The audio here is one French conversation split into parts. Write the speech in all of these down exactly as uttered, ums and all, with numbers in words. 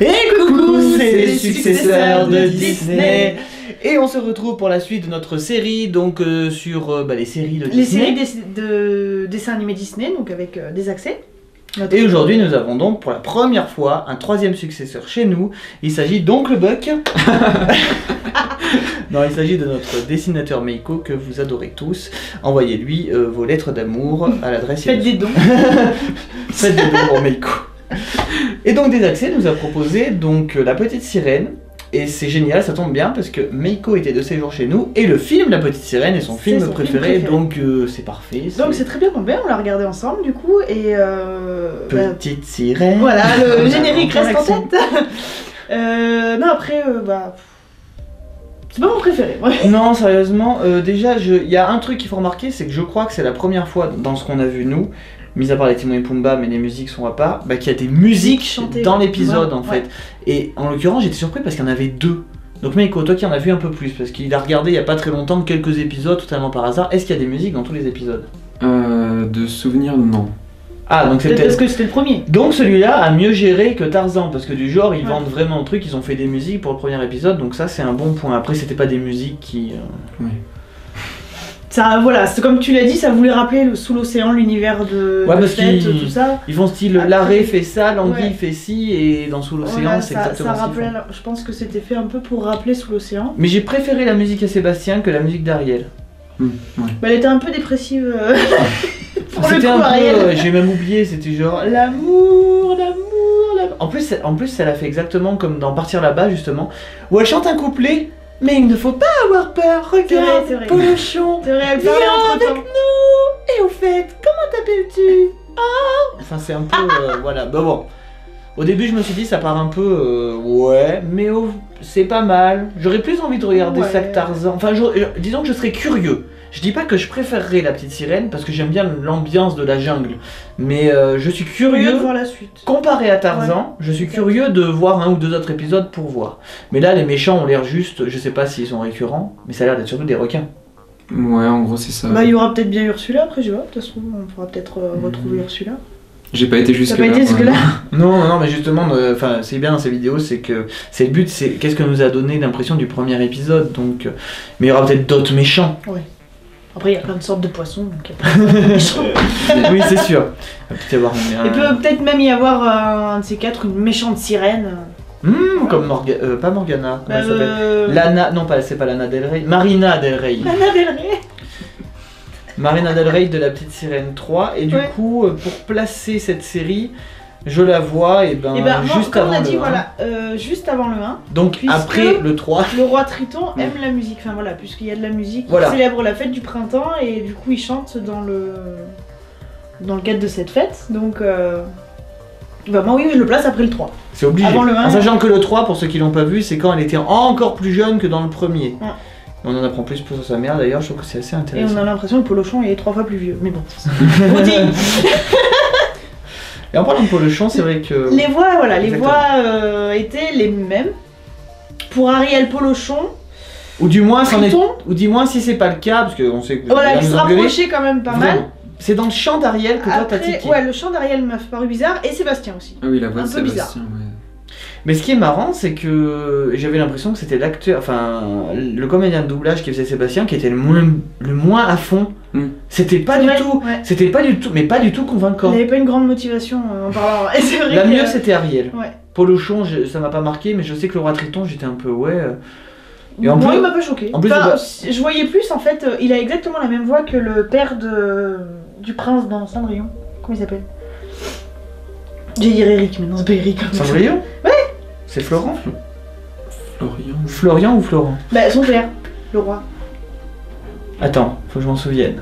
Et coucou, c'est les successeurs de Disney. Et on se retrouve pour la suite de notre série, donc euh, sur euh, bah, les séries de les Disney. Les séries des, de dessins animés Disney, donc avec euh, Désaxé. Et aujourd'hui, nous avons donc pour la première fois un troisième successeur chez nous. Il s'agit d'Oncle Buck. Non, il s'agit de notre dessinateur Meiko que vous adorez tous. Envoyez-lui euh, vos lettres d'amour à l'adresse. Faites des dons. Faites des dons pour Meiko. Et donc Désaxé nous a proposé donc La Petite Sirène. Et c'est génial, ça tombe bien parce que Meiko était de séjour chez nous et le film La Petite Sirène est son, film, son préféré, film préféré, donc euh, c'est parfait. Donc c'est très bien tombé, on l'a regardé ensemble du coup et... Euh, Petite bah, Sirène. Voilà, le générique reste en tête. euh, non après, euh, bah... C'est pas mon préféré, ouais. Non, sérieusement, euh, déjà, il y a un truc qu'il faut remarquer, c'est que je crois que c'est la première fois dans ce qu'on a vu nous, mis à part les Timon et Pumba, mais les musiques sont à part, bah, qu'il y a des musiques chantées dans l'épisode, ouais, en fait. Ouais. Et en l'occurrence, j'étais surpris parce qu'il y en avait deux. Donc Meiko, toi qui en as vu un peu plus, parce qu'il a regardé il n'y a pas très longtemps quelques épisodes, totalement par hasard, est-ce qu'il y a des musiques dans tous les épisodes? Euh... De souvenirs, non. Ah, donc c'était... Parce que c'était le premier. Donc celui-là a mieux géré que Tarzan, parce que du genre, ils ouais. vendent vraiment le truc, ils ont fait des musiques pour le premier épisode, donc ça c'est un bon point. Après, c'était pas des musiques qui... Euh... Oui. Ça, voilà, comme tu l'as dit, ça voulait rappeler le Sous l'océan, l'univers de, ouais, de Seth, tout ça. Ils font style l'arrêt fait ça, l'anguille ouais. fait ci, et dans Sous l'océan, voilà, c'est exactement ça. Ça rappelait, la... je pense que c'était fait un peu pour rappeler Sous l'océan. Mais j'ai préféré la musique à Sébastien que la musique d'Ariel. Mmh, ouais. Bah, elle était un peu dépressive. Euh... C'était un peu, j'ai même oublié, c'était genre l'amour, l'amour, l'amour. En plus, en plus, ça l'a fait exactement comme dans Partir là-bas, justement, où elle chante un couplet. Mais il ne faut pas avoir peur, regarde, Polochon, viens avec nous. Et au fait, comment t'appelles-tu? Oh. Enfin, c'est un peu, euh, voilà, bah bon. Au début, je me suis dit, ça part un peu, euh, ouais, mais oh, c'est pas mal. J'aurais plus envie de regarder ouais. ça que Tarzan. Enfin, je, euh, disons que je serais curieux. Je dis pas que je préférerais La Petite Sirène parce que j'aime bien l'ambiance de la jungle, mais euh, je suis curieux de voir la suite. Comparé à Tarzan, ouais. je suis curieux de voir un ou deux autres épisodes pour voir. Mais là, les méchants ont l'air juste, je sais pas s'ils sont récurrents, mais ça a l'air d'être surtout des requins. Ouais, en gros c'est ça. Bah il y aura peut-être bien Ursula après, je vois. De toute façon, on pourra peut-être euh, retrouver mmh. Ursula. J'ai pas été jusque-là. T'as pas été jusque-là ? Non, non, mais justement, enfin, euh, c'est bien dans ces vidéos, c'est que c'est le but, c'est qu'est-ce que nous a donné l'impression du premier épisode. Donc, euh, mais il y aura peut-être d'autres méchants. Ouais. Après, il y a plein de sortes de poissons, donc il y a plein de méchants. Oui, c'est sûr. Il peut peut-être même y avoir, euh, un de ces quatre, une méchante sirène. Mmh, ouais. Comme Morgana, euh, pas Morgana, bah, elle euh... s'appelle Lana, non, pas, c'est pas Lana Del Rey, Marina Del Rey. Lana Del Rey. Marina Del Rey de La Petite Sirène trois. Et du ouais. coup, pour placer cette série, je la vois et ben, et ben non, juste avant on a dit, le voilà, euh, juste avant le un. Donc après le trois. Le roi Triton aime ouais. la musique, enfin voilà, puisqu'il y a de la musique, voilà. Il célèbre la fête du printemps et du coup il chante dans le dans le cadre de cette fête. Donc euh... bah moi oui, je le place après le trois. C'est obligé. Avant le un, en sachant que le trois, pour ceux qui l'ont pas vu, c'est quand elle était encore plus jeune que dans le premier. Ouais. On en apprend plus sur sa mère d'ailleurs, je trouve que c'est assez intéressant. Et on a l'impression que Polochon est trois fois plus vieux, mais bon. Et en parlant de Polochon, c'est vrai que... Les voix, voilà, les voix euh, étaient les mêmes pour Ariel Polochon. Ou du moins, est... Ou du moins si c'est pas le cas, parce qu'on sait que... Voilà, ils se rapprochaient quand même pas Vraiment. mal. C'est dans le chant d'Ariel que Après, toi t'as tiqué. Ouais, le chant d'Ariel m'a paru bizarre, et Sébastien aussi. Ah oui, la voix de Sébastien, ouais. Mais ce qui est marrant, c'est que j'avais l'impression que c'était l'acteur, enfin le comédien de doublage qui faisait Sébastien, qui était le moins, le moins à fond. Mm. C'était pas du vrai, tout, ouais. c'était pas du tout, mais pas du tout convaincant. Il n'avait pas une grande motivation en parlant. Et vrai La que... mieux, c'était Ariel. Ouais. Polochon, je, ça m'a pas marqué, mais je sais que le roi Triton, j'étais un peu ouais. Et en Moi, plus, il m'a pas choqué. En plus, enfin, de... je voyais plus en fait. Il a exactement la même voix que le père de du prince dans Cendrillon. Comment il s'appelle? J'ai dit Eric, mais non, c'est pas Eric. Cendrillon. Ouais. C'est Florian. Florian. Florian ou Florent? Bah son père, le roi. Attends, faut que je m'en souvienne.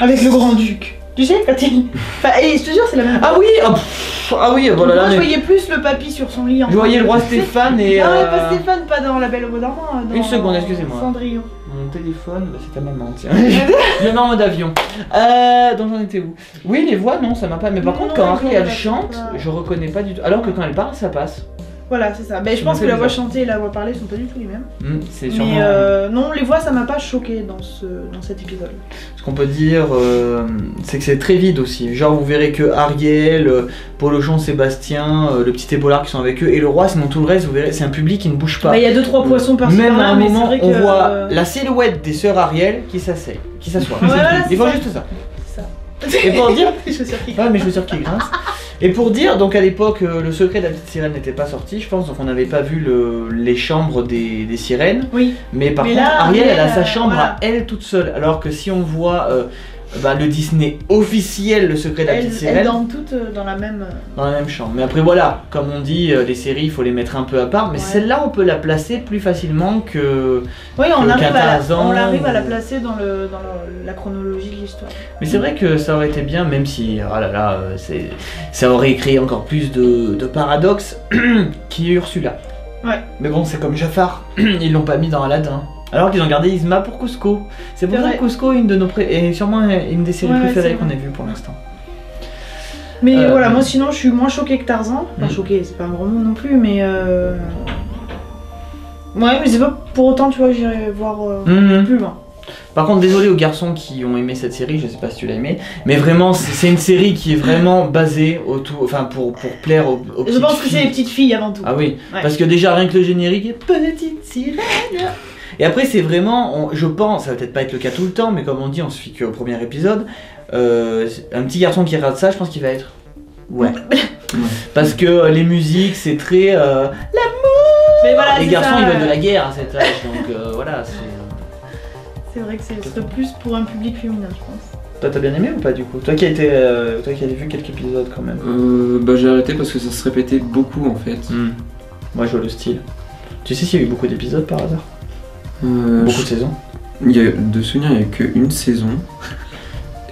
Avec le Grand-Duc. Tu sais, quand il... Enfin, et je te jure, c'est la même... Ah oui, oh, pff, ah oui, voilà. Moi, mais... je voyais plus le papy sur son lit. En je voyais le roi Stéphane et... Ah ouais, euh... pas Stéphane, pas dans La Belle au Bois Dormant. Une seconde, excusez-moi. Cendrillon. Mon téléphone, bah, c'est ta maman, tiens. Je le mets en mode avion. Euh, donc j'en étais où? Oui, les voix, non, ça m'a pas... Mais par non, contre, non, quand Ariel chante, je reconnais pas du tout. Alors que quand elle parle, ça passe. Voilà, c'est ça. Mais je pense que bizarre. La voix chantée et la voix parlée sont pas du tout les mêmes. Mmh, c'est sûrement... Mais euh, non, les voix, ça m'a pas choqué dans, ce, dans cet épisode. Ce qu'on peut dire, euh, c'est que c'est très vide aussi. Genre, vous verrez que Ariel, Polochon, Sébastien, le petit ébolard qui sont avec eux, et le roi, sinon tout le reste, vous verrez, c'est un public qui ne bouge pas. Il bah, y a deux trois poissons par semaine. Même à un mais moment, on que... voit la silhouette des sœurs Ariel qui s'assoient. Qui s'assoient. Voilà, ils font juste ça. C'est ça. Et pour dire, je suis sûr qu'il grince. Ouais, mais je suis sûr qu'il grince. Et pour dire, donc à l'époque, euh, le secret de la petite sirène n'était pas sorti, je pense, donc on n'avait pas vu le, les chambres des, des sirènes. Oui. Mais par mais contre, là, Ariel, elle, elle a sa chambre voilà. à elle toute seule. Alors que si on voit euh, bah, le Disney officiel, le secret de la elle, petite sirène. Elles dorment toutes dans la même. Dans la même chambre. Mais après, voilà, comme on dit, euh, les séries, il faut les mettre un peu à part. Mais ouais. Celle-là, on peut la placer plus facilement que. Oui, on, que arrive, à la, on arrive à la placer dans, le, dans le, la chronologie de l'histoire. Mais c'est vrai que ça aurait été bien, même si, ah là là, ça aurait créé encore plus de, de paradoxes qui est Ursula. Ouais. Mais bon, c'est comme Jafar, ils l'ont pas mis dans Aladdin. Alors qu'ils ont gardé Isma pour Kuzco. C'est pour ça que Kuzco est une de nos et sûrement une des séries ouais, préférées qu'on ait vues pour l'instant. Mais euh, voilà, moi sinon je suis moins choquée que Tarzan. Enfin mmh. choquée, c'est pas un grand mot non plus, mais... Euh... Ouais, mais c'est pas pour autant, tu vois, j'irai voir euh, mmh. plus loin. Par contre, désolé aux garçons qui ont aimé cette série, je sais pas si tu l'as aimé, mais vraiment, c'est une série qui est vraiment basée autour, enfin pour, pour plaire aux, aux petites filles. Je pense que c'est les petites filles avant tout. Ah oui, ouais. Parce que déjà rien que le générique est petite sirène. Et après, c'est vraiment, on, je pense, ça va peut-être pas être le cas tout le temps, mais comme on dit, on se fie qu'au premier épisode, euh, un petit garçon qui regarde ça, je pense qu'il va être ouais, parce que les musiques, c'est très euh, l'amour. Mais voilà, les garçons, ça. Ils veulent de la guerre à cet âge, donc euh, voilà. C'est vrai que ce serait plus pour un public féminin, je pense. Toi, t'as bien aimé ou pas du coup? Toi qui as été, euh, toi qui as vu quelques épisodes quand même. Euh, bah j'ai arrêté parce que ça se répétait beaucoup en fait. Mmh. Moi, je vois le style. Tu sais s'il y a eu beaucoup d'épisodes par hasard? euh, Beaucoup je... de saisons. Il y a, de souvenir, il n'y a qu'une saison.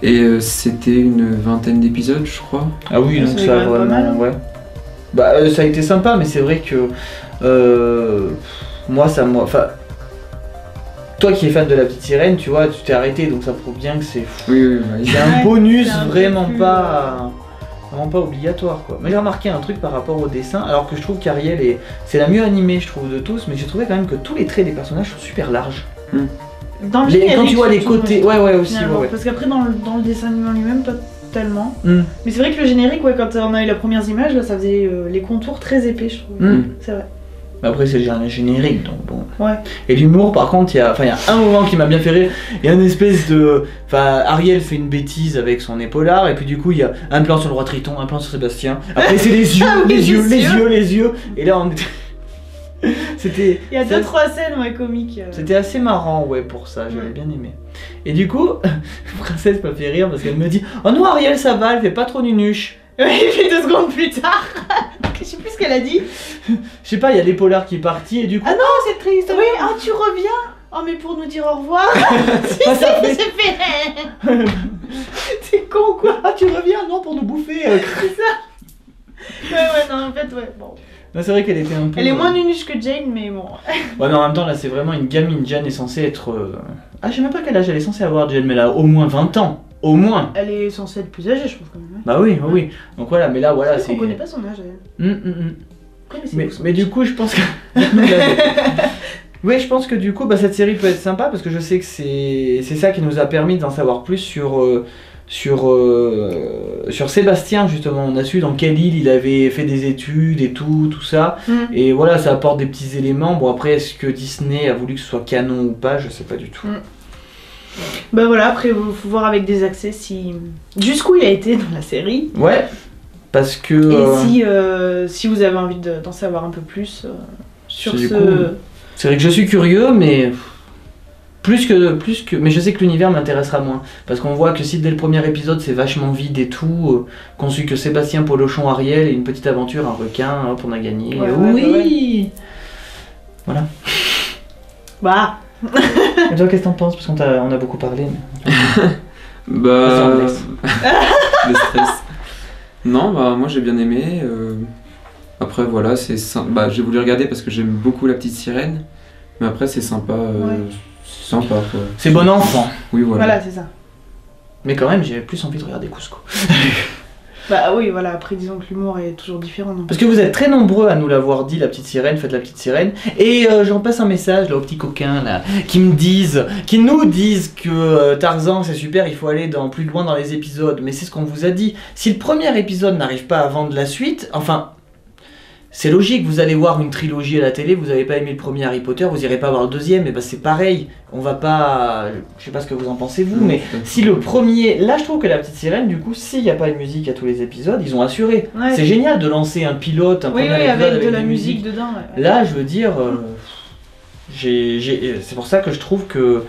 Et euh, c'était une vingtaine d'épisodes, je crois. Ah oui, ouais, donc ça a vraiment... Mal, ouais. Bah euh, ça a été sympa, mais c'est vrai que... Euh, moi, ça... Moi, enfin... Toi qui es fan de la petite sirène, tu vois, tu t'es arrêté, donc ça prouve bien que c'est oui, oui, oui. un bonus un vraiment, plus... pas, vraiment pas obligatoire quoi. Mais j'ai remarqué un truc par rapport au dessin, alors que je trouve qu'Ariel est c'est la mieux animée je trouve de tous, mais j'ai trouvé quand même que tous les traits des personnages sont super larges. Mm. Dans le les, générique, quand tu vois les côtés, ouais ouais aussi. Ouais, ouais. Parce qu'après dans, dans le dessin animé en lui-même, pas tellement. Mm. Mais c'est vrai que le générique, ouais, quand on a eu la première image, là, ça faisait euh, les contours très épais, je trouve. Mm. C'est vrai. Après c'est le générique donc bon. Ouais. Et l'humour par contre, il y a un moment qui m'a bien fait rire, il y a une espèce de... Enfin Ariel fait une bêtise avec son épaulard et puis du coup il y a un plan sur le roi Triton, un plan sur Sébastien. Après c'est les yeux, les yeux, les yeux, les yeux. Et là on était... C'était... Il y a deux trois scènes ouais, comiques. Euh... C'était assez marrant ouais pour ça, j'avais ouais. bien aimé. Et du coup, Princesse m'a fait rire parce qu'elle me dit « Oh non Ariel ça va, elle fait pas trop nunuche ». Il fait deux secondes plus tard. Je sais plus ce qu'elle a dit. Je sais pas, il y a l'épaulard qui est parti et du coup. Ah non, c'est triste. Oui, ah tu reviens. Oh mais pour nous dire au revoir. Si, ah, si, j'ai fait. C'est con quoi. Ah tu reviens, non pour nous bouffer. C'est ça. Ouais ouais non en fait ouais bon. Non c'est vrai qu'elle était un peu. Elle est moins nunuche que Jane mais bon. Ouais non en même temps là c'est vraiment une gamine. Jane est censée être. Ah je sais même pas quel âge elle est censée avoir Jane mais elle a au moins vingt ans. Au moins. Elle est censée être plus âgée, je pense quand même. Bah oui, oui, oui. Donc voilà, mais là, voilà, c'est. On connaît pas son âge. Elle. Mm, mm, mm. Ouais, mais, mais, mais du coup, je pense que. Oui, je pense que du coup, bah, cette série peut être sympa parce que je sais que c'est c'est ça qui nous a permis d'en savoir plus sur euh, sur euh, sur Sébastien justement. On a su dans quelle île il avait fait des études et tout, tout ça. Mm. Et voilà, ça apporte des petits éléments. Bon après, est-ce que Disney a voulu que ce soit canon ou pas? Je sais pas du tout. Mm. Bah voilà, après il faut voir avec Désaxé si... jusqu'où il a été dans la série. Ouais, parce que... Et euh... si, euh, si vous avez envie d'en savoir un peu plus euh, sur ce... C'est vrai que je suis curieux, mais... Plus que, plus que... Mais je sais que l'univers m'intéressera moins. Parce qu'on voit que si dès le premier épisode c'est vachement vide et tout, euh, qu'on suit que Sébastien, Polochon, Ariel et une petite aventure, un requin, hop on a gagné. Ouais, ouais, oui ouais, ouais. Voilà. Bah et toi, qu'est-ce que t'en penses? Parce qu'on a, on a beaucoup parlé. Mais... bah. Le stress. Non, bah, moi j'ai bien aimé. Euh... Après, voilà, c'est sympa. Bah, j'ai voulu regarder parce que j'aime beaucoup la petite sirène. Mais après, c'est sympa. Euh... Ouais. C'est sympa, quoi. C'est bon enfant. Oui, voilà. Voilà, c'est ça. Mais quand même, j'avais plus envie de regarder Kuzco. Bah oui, voilà, après disons que l'humour est toujours différent. Donc. Parce que vous êtes très nombreux à nous l'avoir dit, la petite sirène, faites la petite sirène. Et euh, j'en passe un message là aux petits coquins là, qui me disent, qui nous disent que euh, Tarzan c'est super, il faut aller dans, plus loin dans les épisodes. Mais c'est ce qu'on vous a dit. Si le premier épisode n'arrive pas à vendre la suite, enfin... C'est logique, vous allez voir une trilogie à la télé, vous n'avez pas aimé le premier Harry Potter, vous n'irez pas voir le deuxième, et bah c'est pareil, on va pas... Je sais pas ce que vous en pensez vous, mais si le premier... Là je trouve que La Petite Sirène, du coup, s'il n'y a pas de musique à tous les épisodes, ils ont assuré. Ouais. C'est génial de lancer un pilote, un oui, premier oui, épisode avec, avec de la musique, musique dedans. Ouais. Là je veux dire, euh, j'ai... c'est pour ça que je trouve que...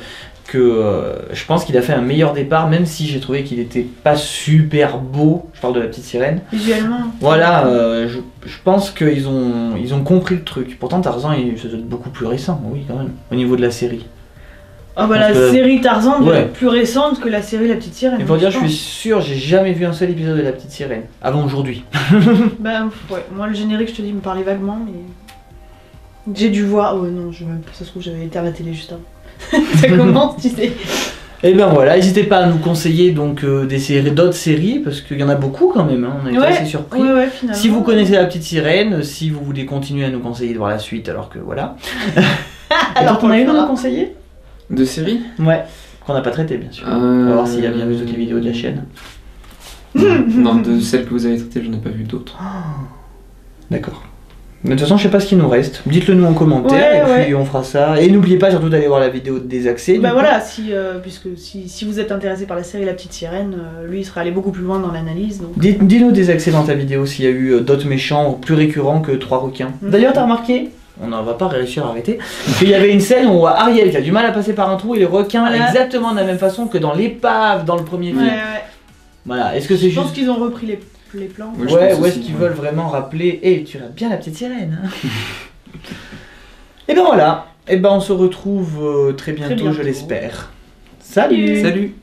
que euh, je pense qu'il a fait un meilleur départ, même si j'ai trouvé qu'il était pas super beau. Je parle de La Petite Sirène. Visuellement. Voilà, euh, je, je pense qu'ils ont, ils ont compris le truc. Pourtant, Tarzan, c'est beaucoup plus récent, oui, quand même, au niveau de la série. Ah bah la que... série Tarzan ouais. est plus récente que la série La Petite Sirène. Et pour dire, je suis sûr, j'ai jamais vu un seul épisode de La Petite Sirène, avant aujourd'hui. Bah ouais, moi le générique, je te dis, me parlait vaguement, mais... J'ai dû voir... Oh non, je... ça se trouve, j'avais été à la télé juste avant. Ça commence, tu sais. Et ben voilà, n'hésitez pas à nous conseiller donc euh, des séries, d'autres séries, parce qu'il y en a beaucoup quand même, hein. On a été ouais, assez surpris. Ouais, ouais, si vous connaissez La Petite Sirène, si vous voulez continuer à nous conseiller de voir la suite, alors que voilà. Alors qu'on a une à nous conseiller de séries. Ouais, qu'on n'a pas traité bien sûr. Euh... On va voir s'il y a bien vu toutes les vidéos de la chaîne. Non, de celles que vous avez traitées, je n'ai pas vu d'autres. Oh. D'accord. Mais de toute façon, je sais pas ce qu'il nous reste. Dites-le nous en commentaire ouais, et puis ouais. on fera ça. Et n'oubliez pas surtout d'aller voir la vidéo de Désaxé. Bah voilà, si, euh, puisque si, si vous êtes intéressé par la série La Petite Sirène, euh, lui il sera allé beaucoup plus loin dans l'analyse. Donc... Dis-nous Désaxé dans ta vidéo s'il y a eu euh, d'autres méchants plus récurrents que trois requins. Mmh. D'ailleurs, t'as remarqué, on n'en va pas réussir à arrêter, qu'il y avait une scène où on voit Ariel qui a du mal à passer par un trou et les requins voilà. exactement de la même façon que dans l'épave dans le premier film. Ouais, ouais. Voilà, est-ce que c'est juste. Je pense qu'ils ont repris les. Les plans. Ouais, ouais, ou est-ce qu'ils ouais. veulent vraiment rappeler et hey, tu as bien la petite sirène hein. Et ben voilà, et ben on se retrouve euh, très bientôt, très bientôt. Je l'espère. Salut. Salut.